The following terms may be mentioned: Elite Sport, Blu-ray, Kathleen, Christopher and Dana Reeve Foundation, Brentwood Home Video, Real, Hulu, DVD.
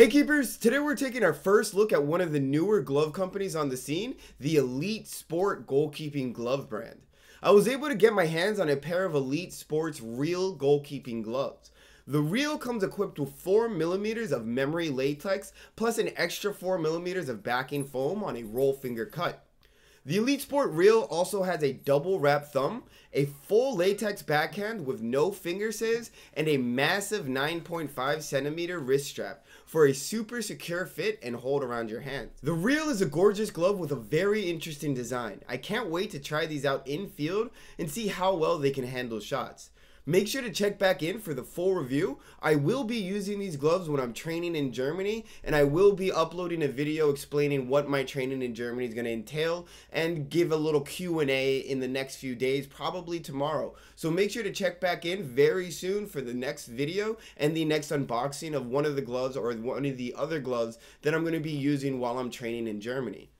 Hey Keepers, today we're taking our first look at one of the newer glove companies on the scene, the Elite Sport goalkeeping glove brand. I was able to get my hands on a pair of Elite Sport's Real goalkeeping gloves. The Real comes equipped with 4mm of memory latex plus an extra 4mm of backing foam on a roll finger cut. The Elite Sport Real also has a double wrap thumb, a full latex backhand with no finger saves, and a massive 9.5cm wrist strap for a super secure fit and hold around your hand. The Real is a gorgeous glove with a very interesting design. I can't wait to try these out in field and see how well they can handle shots. Make sure to check back in for the full review. I will be using these gloves when I'm training in Germany, and I will be uploading a video explaining what my training in Germany is going to entail and give a little Q&A in the next few days, probably tomorrow. So make sure to check back in very soon for the next video and the next unboxing of one of the gloves or one of the other gloves that I'm going to be using while I'm training in Germany.